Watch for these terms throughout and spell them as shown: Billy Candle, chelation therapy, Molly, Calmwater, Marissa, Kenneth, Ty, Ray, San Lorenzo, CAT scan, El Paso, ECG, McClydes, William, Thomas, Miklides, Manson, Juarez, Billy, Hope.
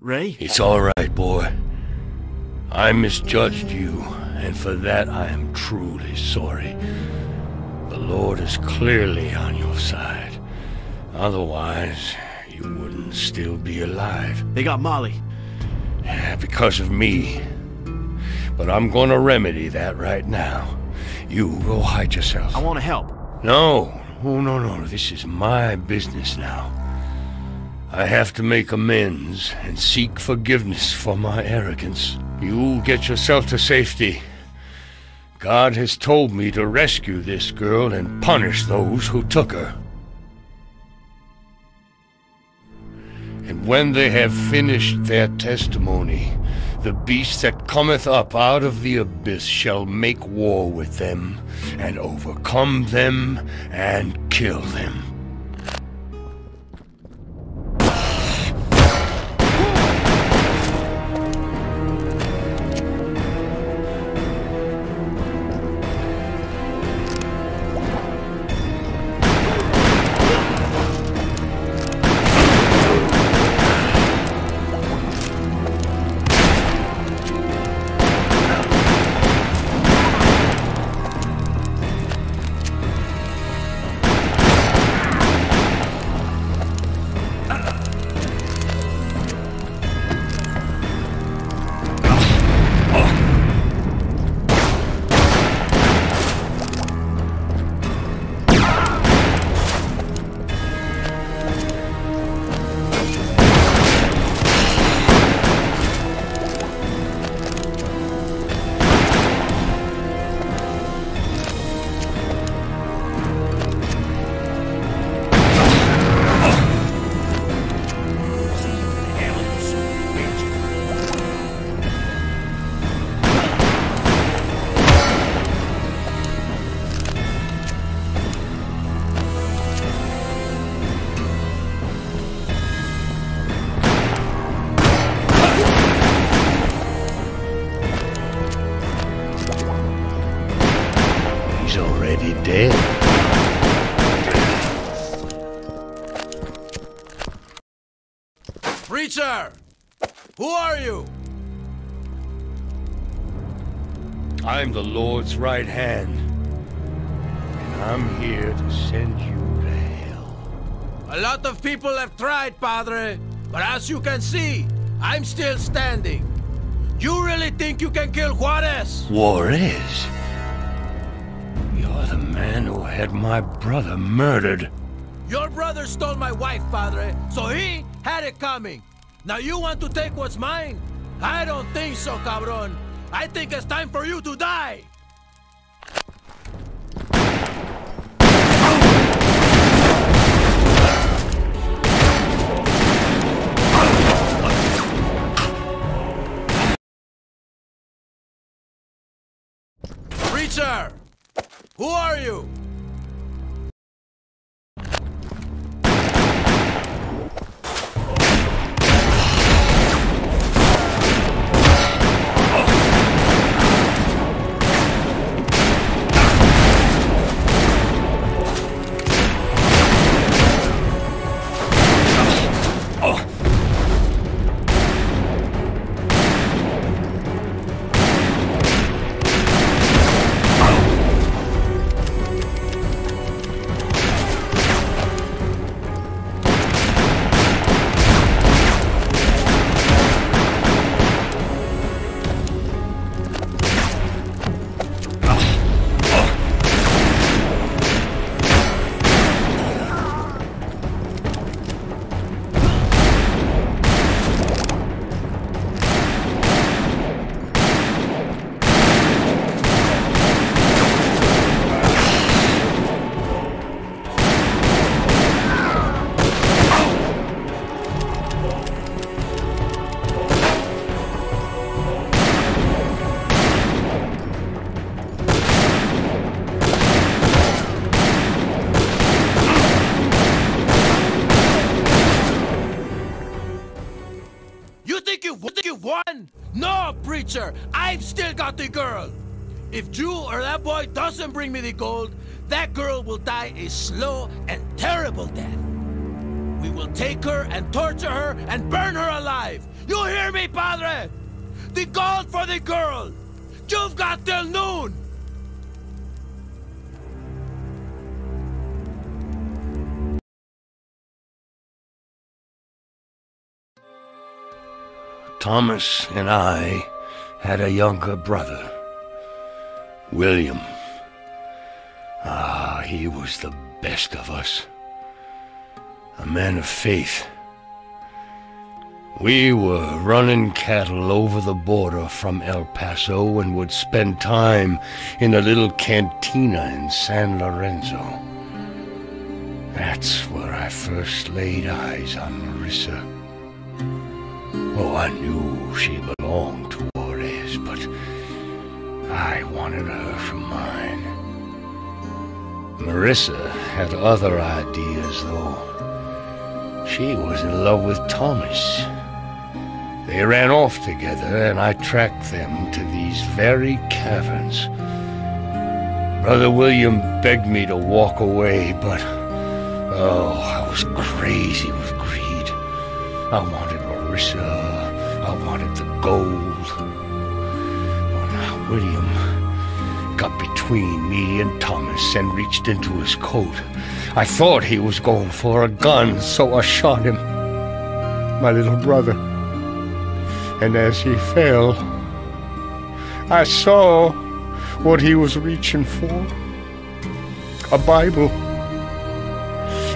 Ray? It's all right, boy. I misjudged you, and for that I am truly sorry. The Lord is clearly on your side. Otherwise, you wouldn't still be alive. They got Molly. Because of me. But I'm gonna remedy that right now. You go hide yourself. I want to help. No. Oh, no, no. This is my business now. I have to make amends and seek forgiveness for my arrogance. You'll get yourself to safety. God has told me to rescue this girl and punish those who took her. And when they have finished their testimony, the beast that cometh up out of the abyss shall make war with them, and overcome them, and kill them. Preacher! Who are you? I'm the Lord's right hand. And I'm here to send you to hell. A lot of people have tried, Padre. But as you can see, I'm still standing. You really think you can kill Juarez? Juarez? You're the man who had my brother murdered. Your brother stole my wife, Padre. So he had it coming. Now you want to take what's mine? I don't think so, cabron. I think it's time for you to die! Preacher! Who are you? I've still got the girl! If you or that boy doesn't bring me the gold, that girl will die a slow and terrible death. We will take her and torture her and burn her alive. You hear me, Padre? The gold for the girl! You've got till noon! Thomas and I had a younger brother, William. Ah, he was the best of us. A man of faith. We were running cattle over the border from El Paso and would spend time in a little cantina in San Lorenzo. That's where I first laid eyes on Marissa. Oh, I knew she belonged to Juarez, but I wanted her for mine. Marissa had other ideas, though. She was in love with Thomas. They ran off together, and I tracked them to these very caverns. Brother William begged me to walk away, but, oh, I was crazy with greed. I wanted Marissa. I wanted the gold. Well, now, William got between me and Thomas and reached into his coat. I thought he was going for a gun, so I shot him, my little brother. And as he fell, I saw what he was reaching for, a Bible.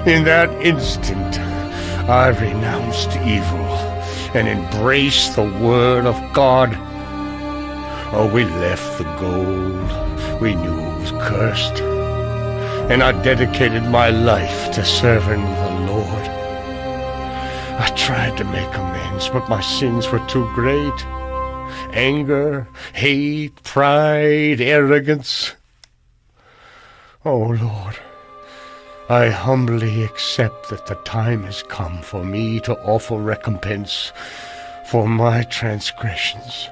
In that instant, I renounced evil and embrace the Word of God. Oh, we left the gold. We knew it was cursed. And I dedicated my life to serving the Lord. I tried to make amends, but my sins were too great. Anger, hate, pride, arrogance. Oh, Lord. I humbly accept that the time has come for me to offer recompense for my transgressions.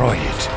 destroy it.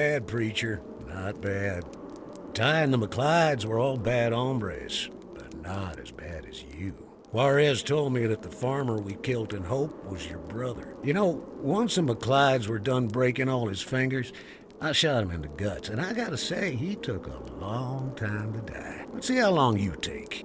bad, preacher. Not bad. Ty and the McClydes were all bad hombres, but not as bad as you. Juarez told me that the farmer we killed in Hope was your brother. You know, once the McClydes were done breaking all his fingers, I shot him in the guts, and I gotta say, he took a long time to die. Let's see how long you take.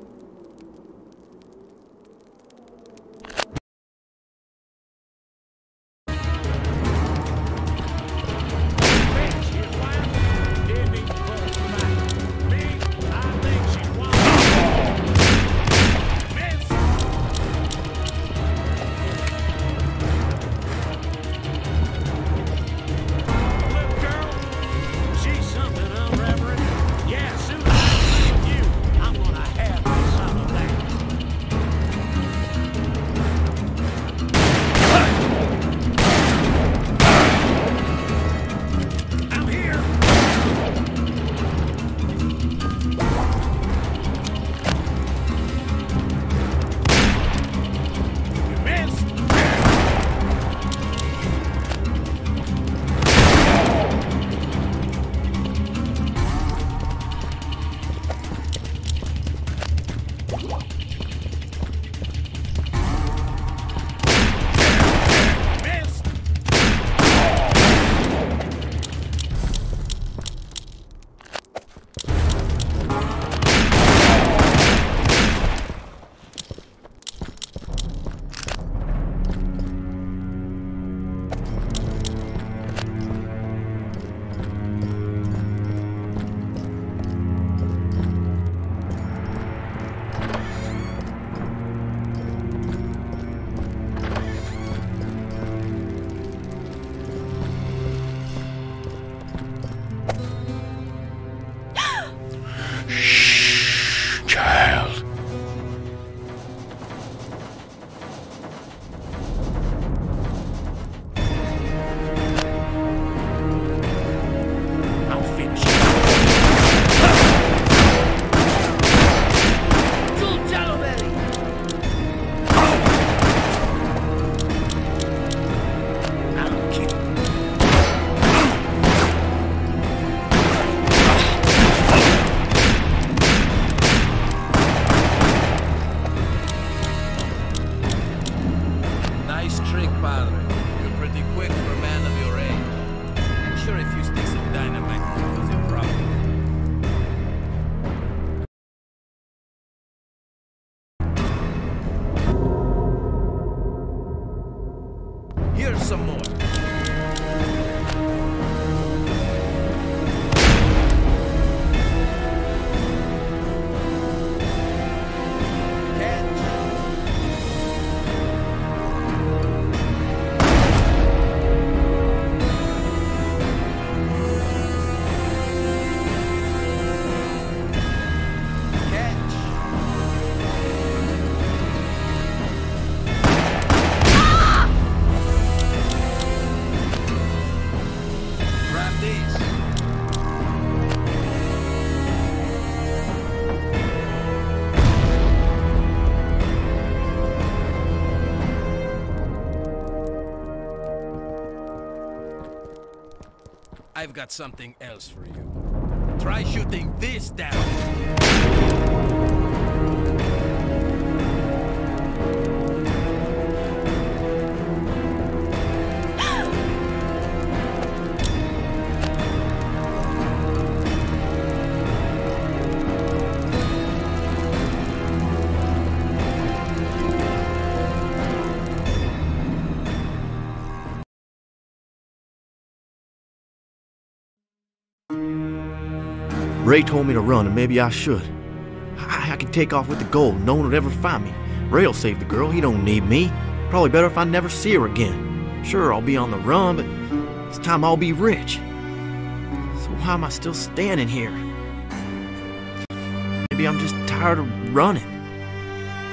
I've got something else for you. Try shooting this down. Ray told me to run, and maybe I should. I could take off with the gold. No one would ever find me. Ray'll save the girl. He don't need me. Probably better if I never see her again. Sure, I'll be on the run, but this time I'll be rich. So why am I still standing here? Maybe I'm just tired of running.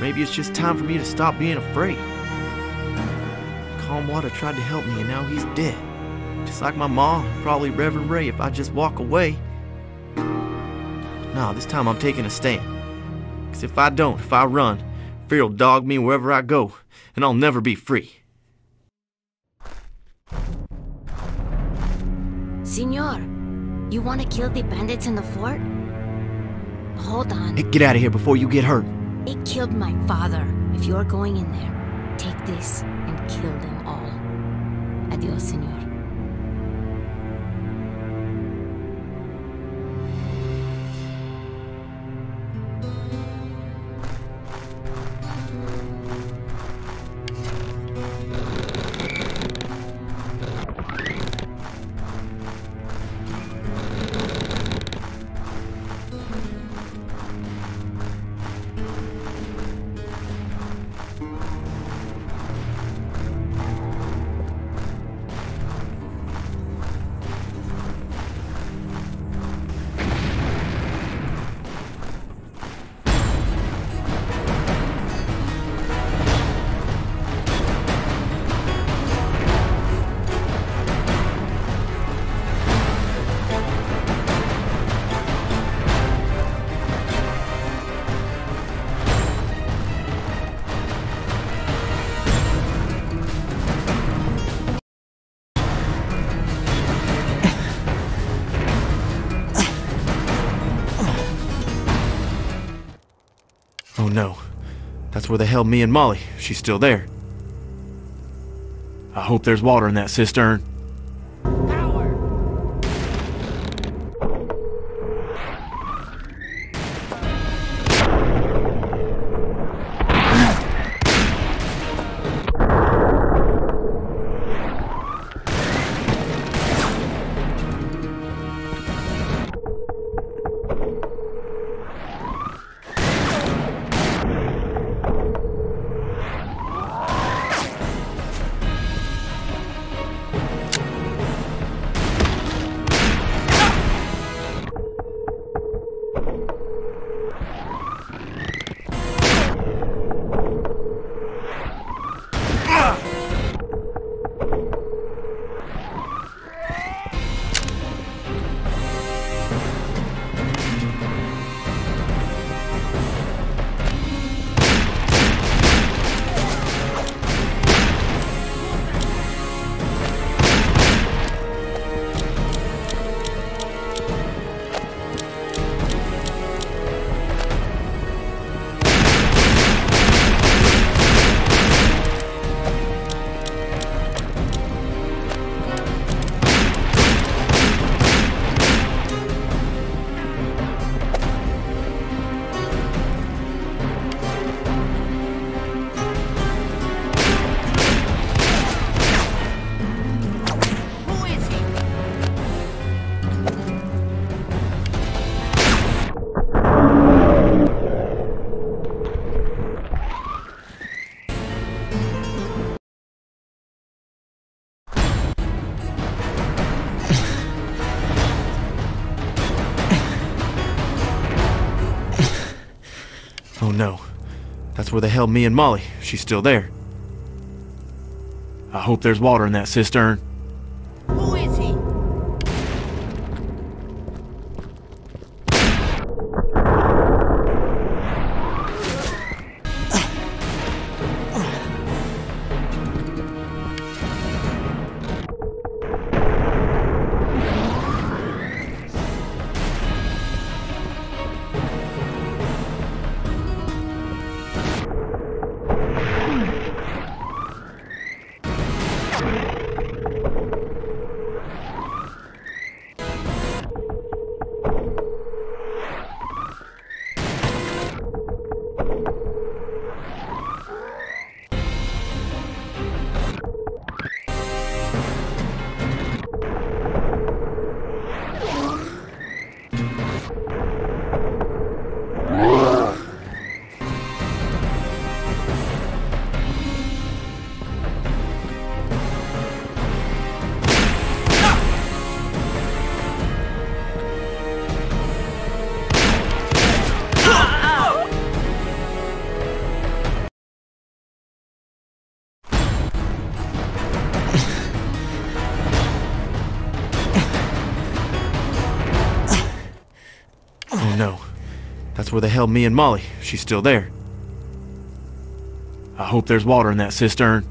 Maybe it's just time for me to stop being afraid. Calmwater tried to help me, and now he's dead. Just like my ma, probably Reverend Ray, if I just walk away. Nah, this time I'm taking a stand. Because if I don't, if I run, fear will dog me wherever I go, and I'll never be free. Senor, you want to kill the bandits in the fort? Hold on. Hey, get out of here before you get hurt. They killed my father. If you're going in there, take this and kill them all. Adios, senor. No, that's where they held me and Molly. She's still there. I hope there's water in that cistern. No, that's where they held me and Molly. She's still there. I hope there's water in that cistern. Who is he? That's where they held me and Molly. She's still there. I hope there's water in that cistern.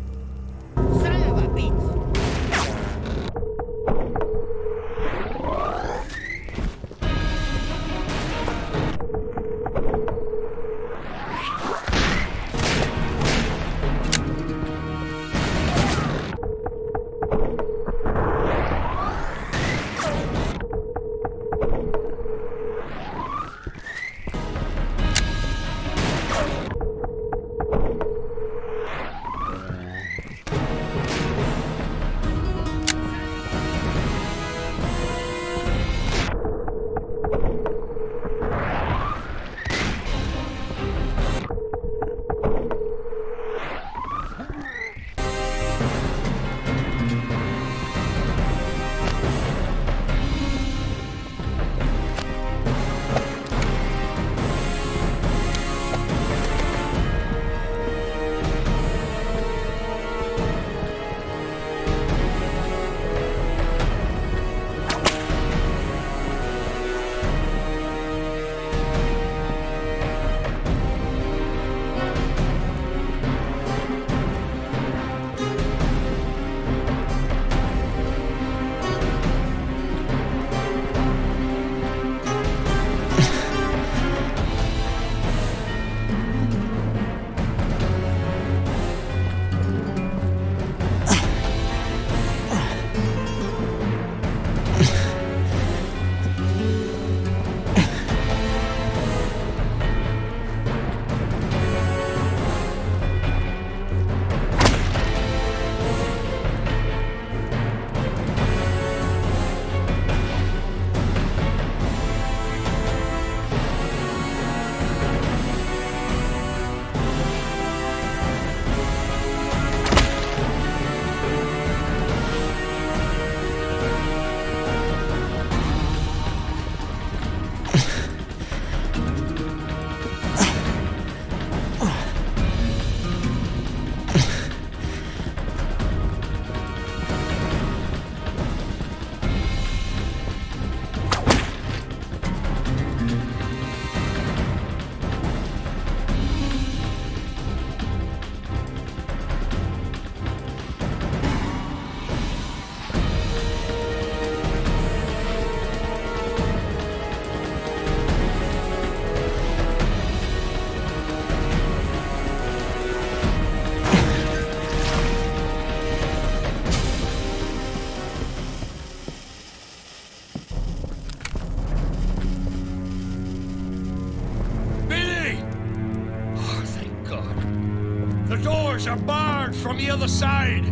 barn from the other side.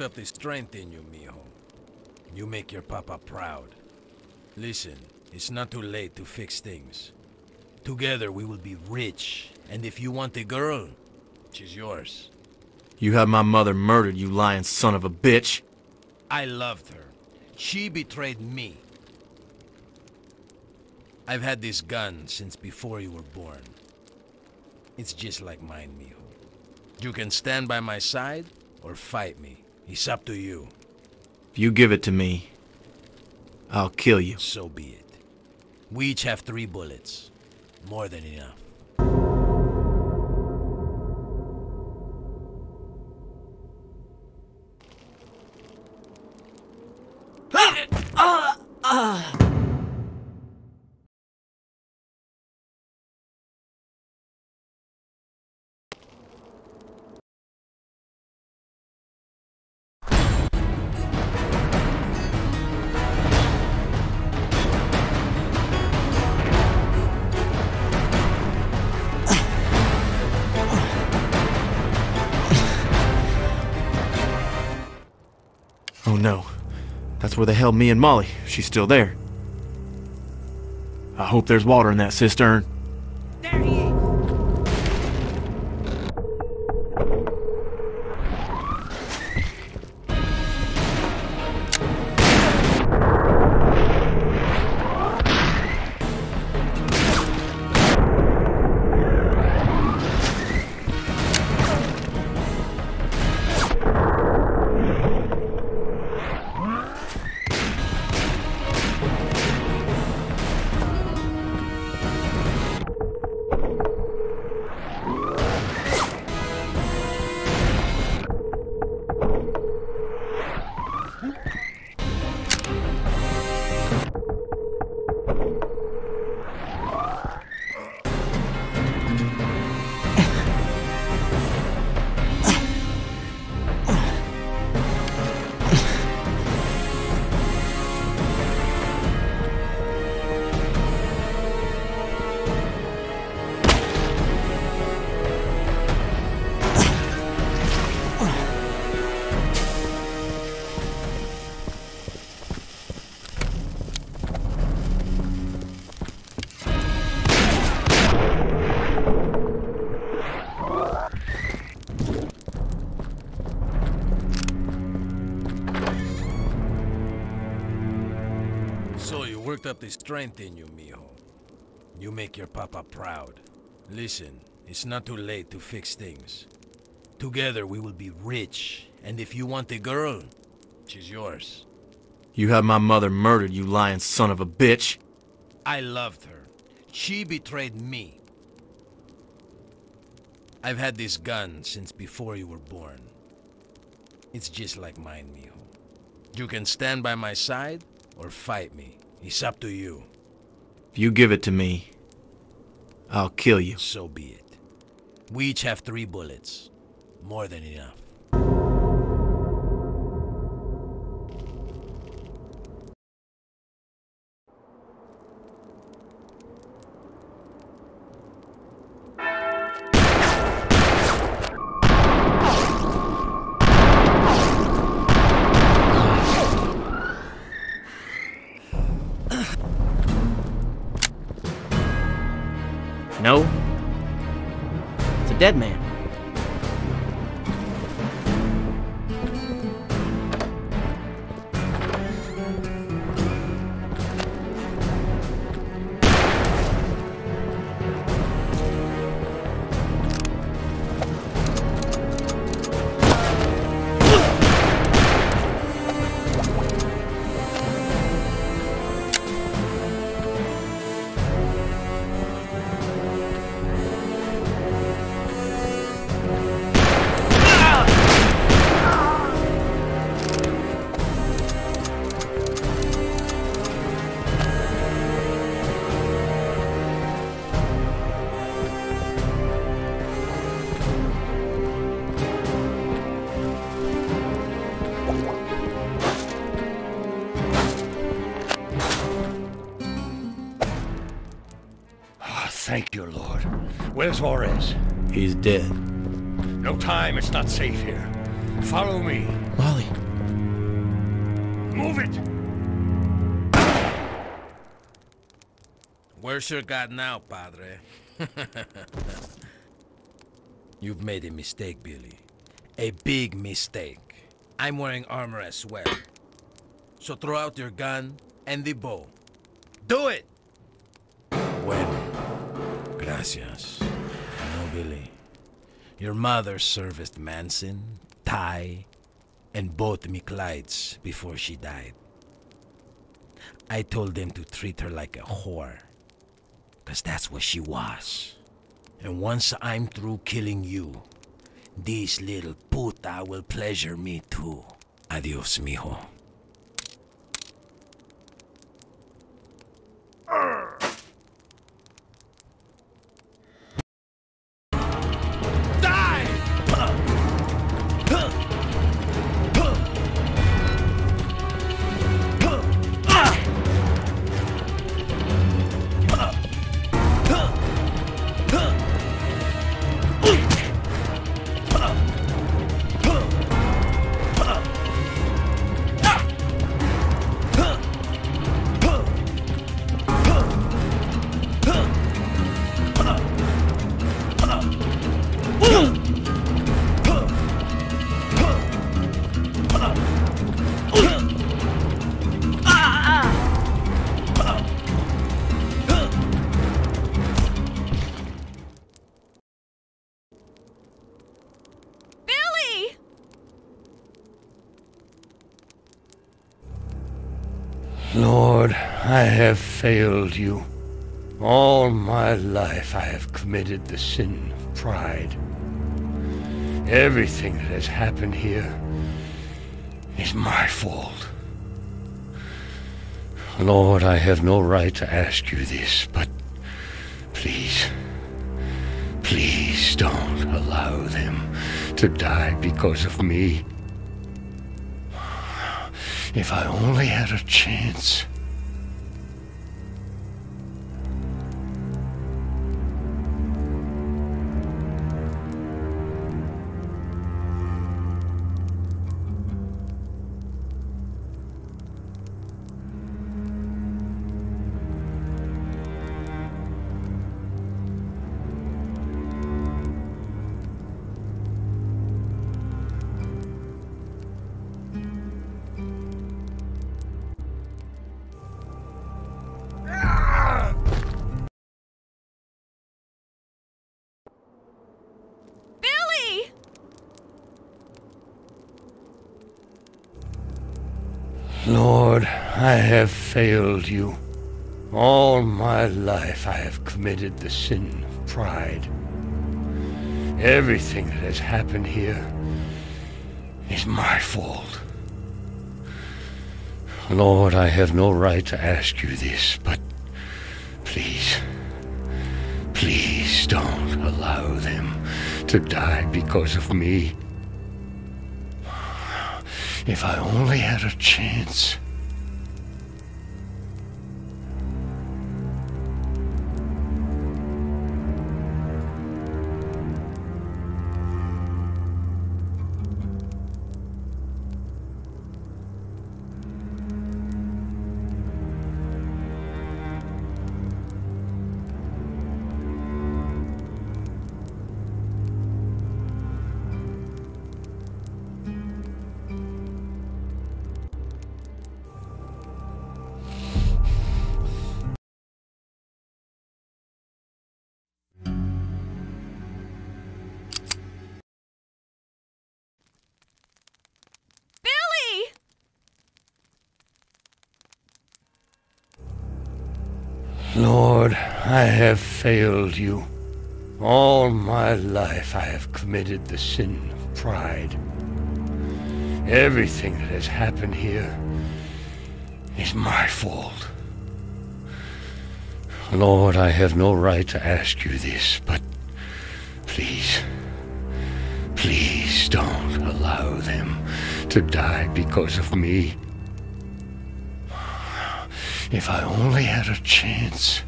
Up the strength in you, mijo. You make your papa proud. Listen, it's not too late to fix things. Together we will be rich, and if you want the girl, she's yours. You had my mother murdered, you lying son of a bitch. I loved her. She betrayed me. I've had this gun since before you were born. It's just like mine, mijo. You can stand by my side or fight me. It's up to you. If you give it to me, I'll kill you. So be it. We each have 3 bullets. More than enough. No, that's where they held me and Molly. She's still there. I hope there's water in that cistern. There he is. Up the strength in you, mijo. You make your papa proud. Listen, it's not too late to fix things. Together we will be rich, and if you want the girl, she's yours. You had my mother murdered, you lying son of a bitch. I loved her. She betrayed me. I've had this gun since before you were born. It's just like mine, mijo. You can stand by my side or fight me. It's up to you. If you give it to me, I'll kill you. So be it. We each have 3 bullets. More than enough. No, it's a dead man. Thank you, Lord. Where's Juarez? He's dead. No time. It's not safe here. Follow me. Molly. Move it! Where's your God now, Padre? You've made a mistake, Billy. A big mistake. I'm wearing armor as well. So throw out your gun and the bow. Do it! Bueno. Gracias. No, Billy. Your mother serviced Manson, Ty, and both Miklides before she died. I told them to treat her like a whore. Because that's what she was. And once I'm through killing you, this little puta will pleasure me too. Adios, mijo. Lord, I have failed you. All my life I have committed the sin of pride. Everything that has happened here is my fault. Lord, I have no right to ask you this, but please, please don't allow them to die because of me. If I only had a chance. Lord, I have failed you. All my life I have committed the sin of pride. Everything that has happened here is my fault. Lord, I have no right to ask you this, but please, please don't allow them to die because of me. If I only had a chance. Lord, I have failed you. All my life I have committed the sin of pride. Everything that has happened here is my fault. Lord, I have no right to ask you this, but please, please don't allow them to die because of me. If I only had a chance.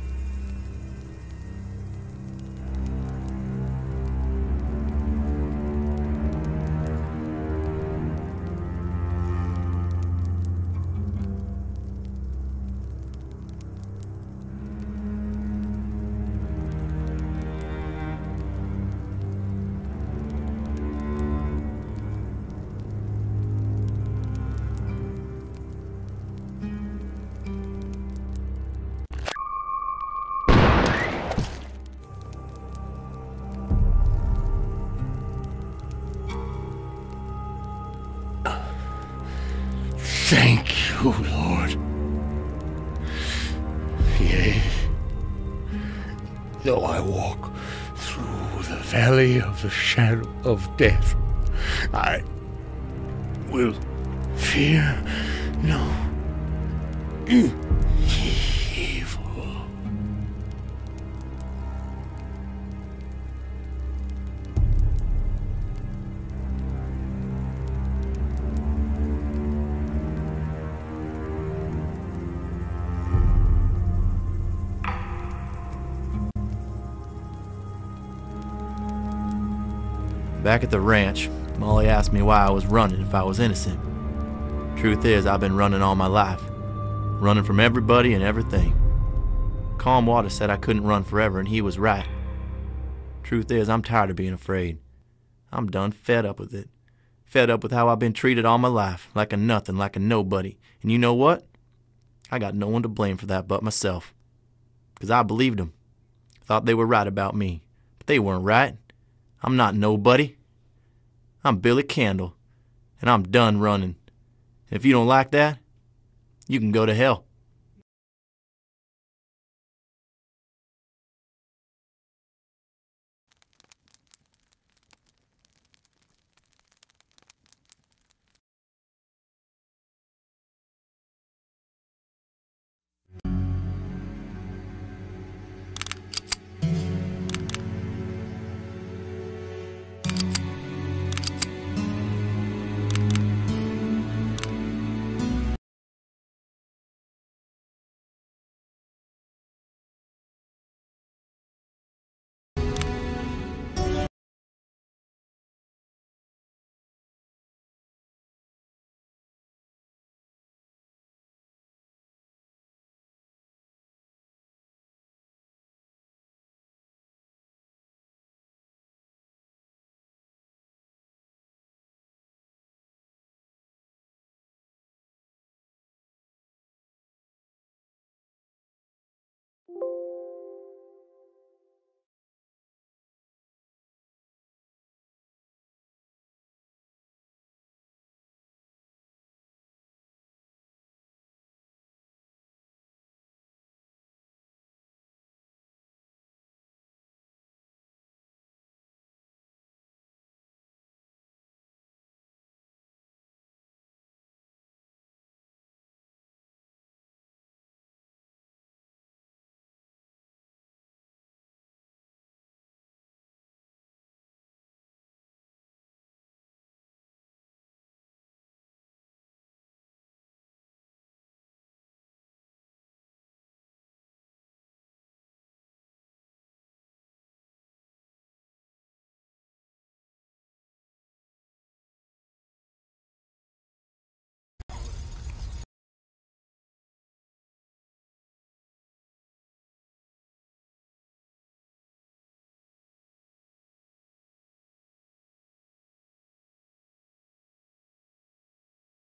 Thank you, Lord. Yea, though I walk through the valley of the shadow of death, I will fear no evil. Back at the ranch, Molly asked me why I was running if I was innocent. Truth is, I've been running all my life. Running from everybody and everything. Calmwater said I couldn't run forever, and he was right. Truth is, I'm tired of being afraid. I'm done fed up with it. Fed up with how I've been treated all my life, like a nothing, like a nobody. And you know what? I got no one to blame for that but myself. 'Cause I believed them. Thought they were right about me. But they weren't right. I'm not nobody. I'm Billy Candle, and I'm done running. If you don't like that, you can go to hell.